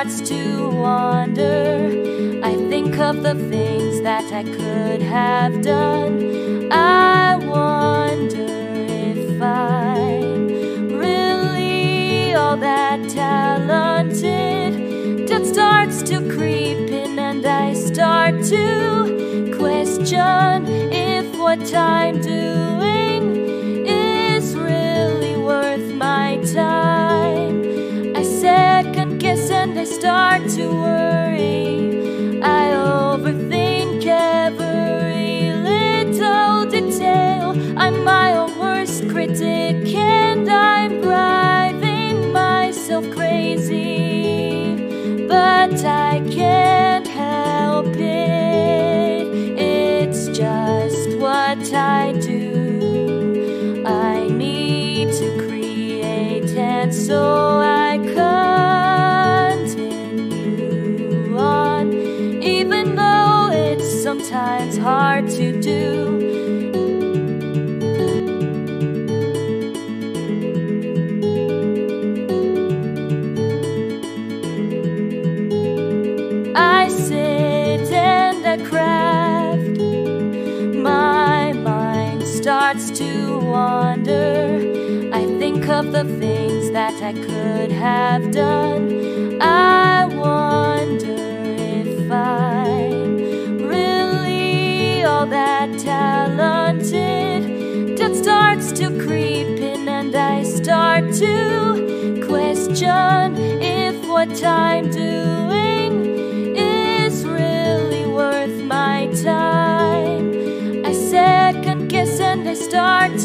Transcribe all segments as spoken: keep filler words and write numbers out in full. starts to wander. I think of the things that I could have done. I wonder if I'm really all that talented. Doubt starts to creep in and I start to question if what I'm doing is really worth my time. I second guess and I start to worry. I overthink every little detail. I'm my own worst critic and I'm driving myself crazy, but I can't help it. It's just what I do. I need to create, and so I continue on, even though it's sometimes hard to do. Craft. My mind starts to wander. I think of the things that I could have done. I wonder if I'm really all that talented. Doubt starts to creep in and I start to question if what I'm doing time. I second guess and I start to worry.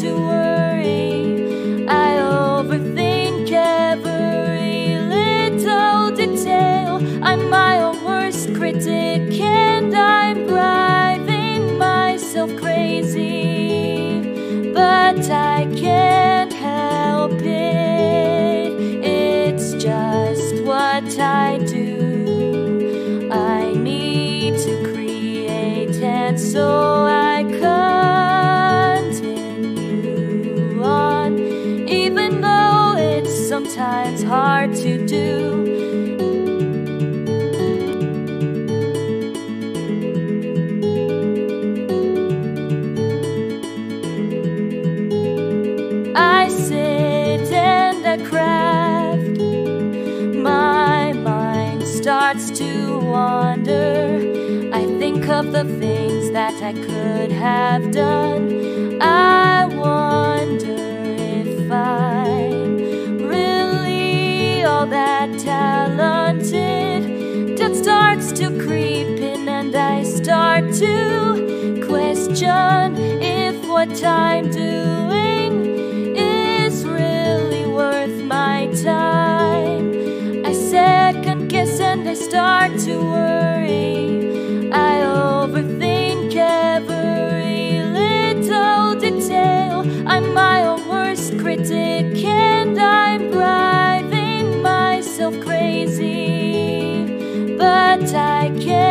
I overthink every little detail. I'm my own worst critic and I'm driving myself crazy, but I can't help it. It's just what I do. I need to create, and so I continue on, even though it's sometimes hard to do. I sit and I craft. My mind starts to wander. I think of the things that I could have done. I wonder if I'm really all that talented. Doubt starts to creep in and I start to question if what I'm doing is really worth my time. I second guess and I start to worry. I overthink every little detail. I'm my own worst critic and I'm driving myself crazy, but I can't.